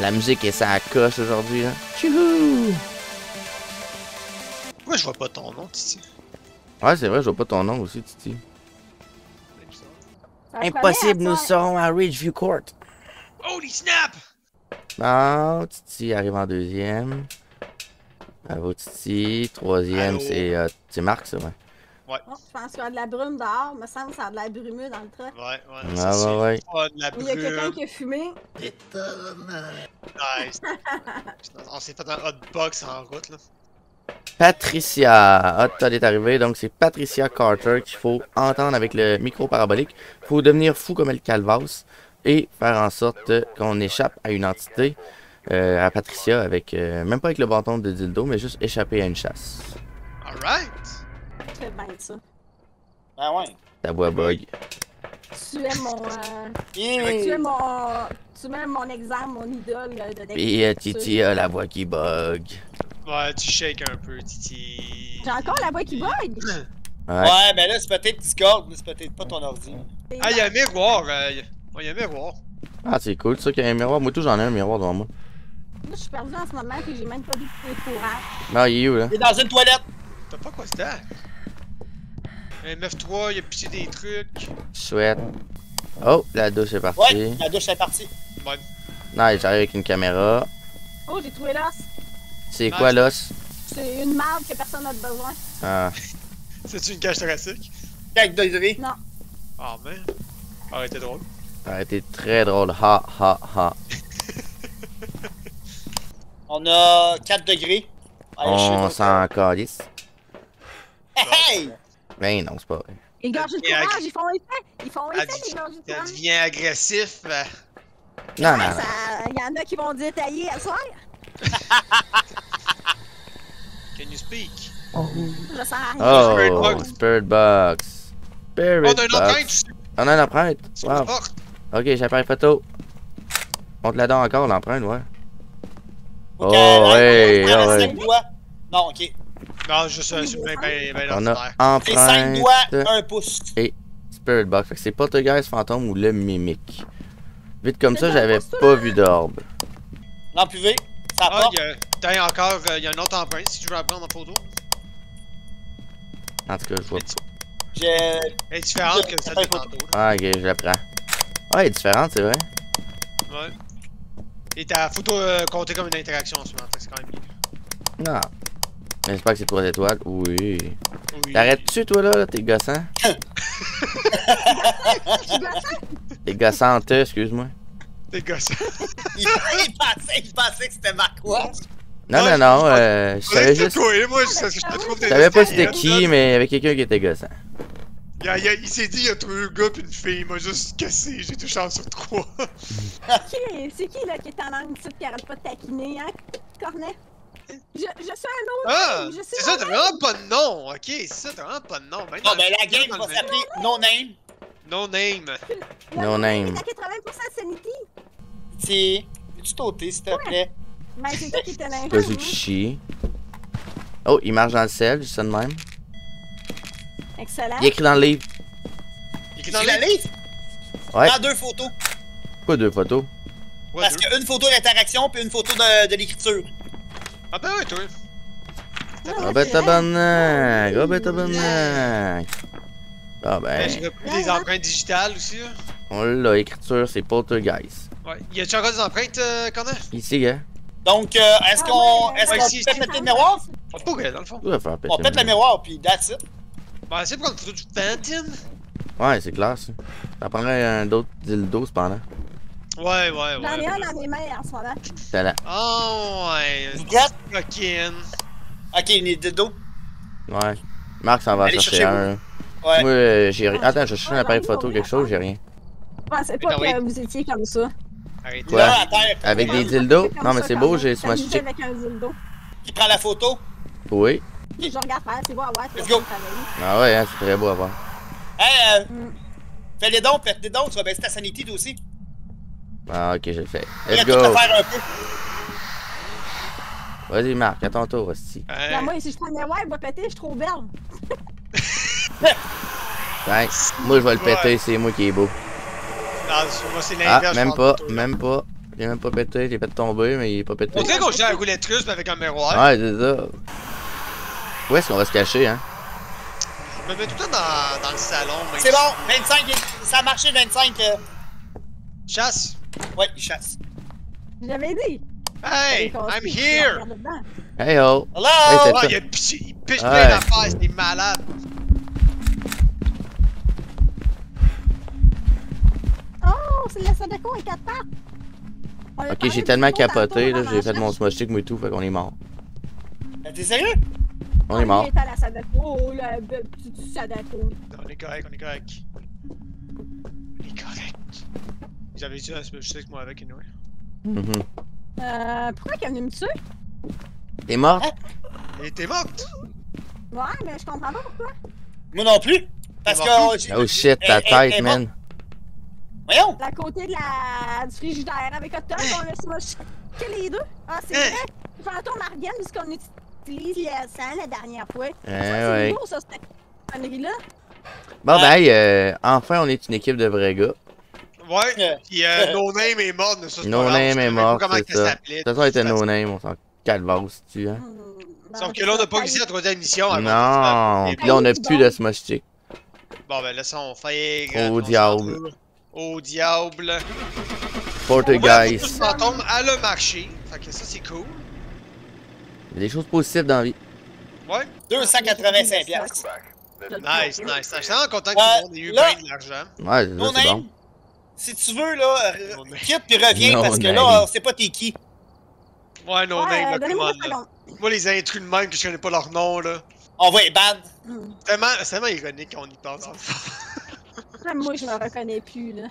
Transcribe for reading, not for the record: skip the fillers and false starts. La musique est ça à coche aujourd'hui, là. Tchouhou! Pourquoi je vois pas ton nom, Titi? Ouais, c'est vrai, je vois pas ton nom aussi, Titi. Impossible, nous serons à Ridgeview Court. Holy snap! Non, Titi arrive en deuxième. Bravo, Titi. Troisième, c'est Marc, ça, ouais. Ouais. Oh, je pense qu'il y a de la brume dehors, me semble que ça a de la brumeux dans le truck. Ouais, ouais, ça c'est de la brume. Il y a quelqu'un qui a fumé. Nice. On s'est fait un hot box en route là. Patricia, hot dog est arrivé, donc c'est Patricia Carter qu'il faut entendre avec le micro parabolique. Faut devenir fou comme El Calvas et faire en sorte qu'on échappe à une entité, à Patricia, avec même pas avec le bâton de dildo, mais juste échapper à une chasse. Alright! Fait bien ça. Ah ouais. Ta voix bug. Tu es mon. Yeah. Tu mets mon exemple, mon idole de Dexter. Et Titi a la voix qui bug. Ouais, tu shakes un peu, Titi. J'ai encore la voix qui bug? Ouais, ben là, c'est peut-être Discord, mais c'est peut-être pas ton ordi. Ah, il y a un miroir. Il y a un miroir. Ah, c'est cool, ça qu'il y a un miroir. Moi, tout, j'en ai un miroir devant moi. Moi, je suis perdu en ce moment, puis j'ai même pas vu de courage. Non, il est où, là? Il est dans une toilette. T'as pas quoi, c'était? Un 9-3, il a pissé des trucs. Chouette. Oh, la douche est partie. Ouais, la douche est partie. Bonne. Nice, j'arrive avec une caméra. Oh, j'ai trouvé l'os. C'est quoi l'os? C'est une marde que personne n'a besoin. Ah. C'est-tu une cage thoracique? Cage d'oiserie? Non. Ah, oh, man. Arrêtez drôle. Arrêtez très drôle. Ha, ha, ha. On a 4 degrés. Allez, on s'en calisse. Hey! Ben non, c'est pas vrai. Ils gardent le courage, ils font l'effet! Ils font l'effet, ils gardent le courage! Ça devient agressif! Non, non, non! Il y en a qui vont dire tailler à soir! Can you speak? Oh! Oh! Spirit Box! Spirit Box! On a une empreinte! On a une empreinte! Sur la porte! Ok, j'ai l'appareil photo! On te la donne encore, l'empreinte, ouais! Oh, hey! Non, ok! Non, juste on a empreinte, 5 doigts, 1 pouce. Et Spirit Box. Fait que c'est pas The Guys Phantom ou le Mimic. Vite comme ça, j'avais pas vu d'orbe. L'empuvée, ça porte. T'as encore, il y a une autre empreinte si tu veux la prendre en photo. En tout cas, je vois pas. Elle est différente que celle de tantôt. Ah, ok, je la prends. Ah, elle est différente, c'est vrai. Ouais. Et ta photo comptée comme une interaction en ce moment, c'est quand même mieux. Non. J'espère que c'est 3 étoiles. Oui. T'arrêtes-tu, toi, là? T'es gossant. T'es gossante, excuse-moi. T'es gossant. Il pensait que c'était Marquois. Non, non, non. Je savais juste. Je savais pas c'était qui, mais il y avait quelqu'un qui était gossant. Il s'est dit, il y a 3 gars pis une fille. Il m'a juste cassé. J'ai 2 chances sur 3. C'est qui, là, qui est en langue petite qui arrête pas de taquiner, hein? Cornet? Je sais un autre. Ah, c'est ça, t'as vraiment pas de nom, ok? C'est ça, t'as vraiment pas de nom. Non, mais la game va s'appeler No Name. No Name. No Name. T'as 80% de sanity. Si. Peux-tu t'ôter, s'il te plaît? Mais c'est toi qui te l'as inventé. Kazuchi. Oh, il marche dans le sel, juste ça de même. Excellent. Il écrit dans le livre. Il écrit dans le livre? Ouais. Dans 2 photos. Pourquoi 2 photos? Parce qu'une photo d'interaction puis une photo de l'écriture. Ah ben oui, toi! Ah ben tabarnak! Ah ben tabarnak! Ah ben... J'ai repris des empreintes digitales aussi, là. On l'a, écriture, c'est Poltergeist. Ouais, y'a-tu encore des empreintes, Cornet? Ici, gars. Donc, est-ce qu'on... Est-ce qu'on peut péter le miroir? On peut pas, dans le fond. On pète le miroir, pis that's it. On va essayer de prendre une photo du Phantom. Ouais, c'est clair, ça. Ça prendrait un autre dildo, cependant. Ouais, ouais, ouais. J'en ai un dans mes mains en ce moment. T'as là. Oh, ouais. Fucking. Ok, il est de dos. Ouais. Marc s'en va chercher un. Ouais. Moi, j'ai rien. Attends, je cherche un appareil photo, quelque chose, j'ai rien. Je pensais pas que vous étiez comme ça. Arrêtez. Ouais. Avec des dildos? Non, mais c'est beau, j'ai sur ma chiche. Avec un dildo. Qui prend la photo? Oui. Je regarde faire, c'est beau à voir. Let's go. Ah ouais, c'est très beau à voir. Hey, fais les dons, faites des dons, tu vas baisser ta sanité toi aussi. Ah, ok, je le fais. Let's go! Vas-y, Marc, à ton tour, aussi. Hey. Moi, si je prends le miroir, il va péter, je suis trop belle. Moi, je vais le péter, c'est moi qui est beau. Non, moi, c'est l'inverse. Ah, même pas, même pas. Il est même pas pété, il est pas tombé, mais il est pas pété. On dirait qu'on joue à la roulette russe avec un miroir. Ouais, c'est ça. Où est-ce qu'on va se cacher, hein? Je me mets tout le temps dans le salon. C'est bon, 25, ça a marché 25. Chasse. Ouais, il chasse. J'avais dit. Hey, I'm here. Hey, oh. Hello. Hey, oh, il piche plein d'affaires, c'est des malades. Oh, c'est la Sadako et 4 pattes. Ok, j'ai tellement capoté, là, j'ai fait mon smashing et tout, fait qu'on est mort. T'es sérieux? On est mort. On est à la Sadako, oh, le petit Sadako. On est correct, on est correct. On est correct. Vous avez dit, je sais que moi avec, anyway. Pourquoi il est venu me tuer? T'es morte? T'es morte? Ouais, mais je comprends pas pourquoi. Moi non plus! Parce que. Oh shit, ta tête, man. Voyons! À côté de la... du frigidaire avec un top, on a smoché que les deux. Ah, c'est vrai! Fantôme Argan, puisqu'on utilise le sang la dernière fois. C'est beau, ça, cette connerie-là. Bon, ben, enfin, on est une équipe de vrais gars. Ouais, pis No Name est mort, ça c'est pas grave. No Name est mort, c'est ça. De toute façon, il était No Name, on s'en calvasse, tu hein. Sauf que là, on n'a pas réussi à trouver la mission avant. Non, pis là, on n'a plus de smoke stick. Bon, ben, laissons faire. Au diable. Au diable. Portugais. Le fantôme à le marché. Fait que ça, c'est cool. Il y a des choses possibles dans la vie. Ouais. 285$. Nice, nice, nice. Je suis vraiment content que tout le monde ait eu bien de l'argent. Ouais, c'est bon. Si tu veux, là, quitte pis reviens parce que là, on sait pas t'es qui. Ouais, non, name, là, comment là. Moi, les intrus de même que je connais pas leur nom, là. On va être bad. C'est tellement ironique qu'on y pense. Moi, je me reconnais plus, là.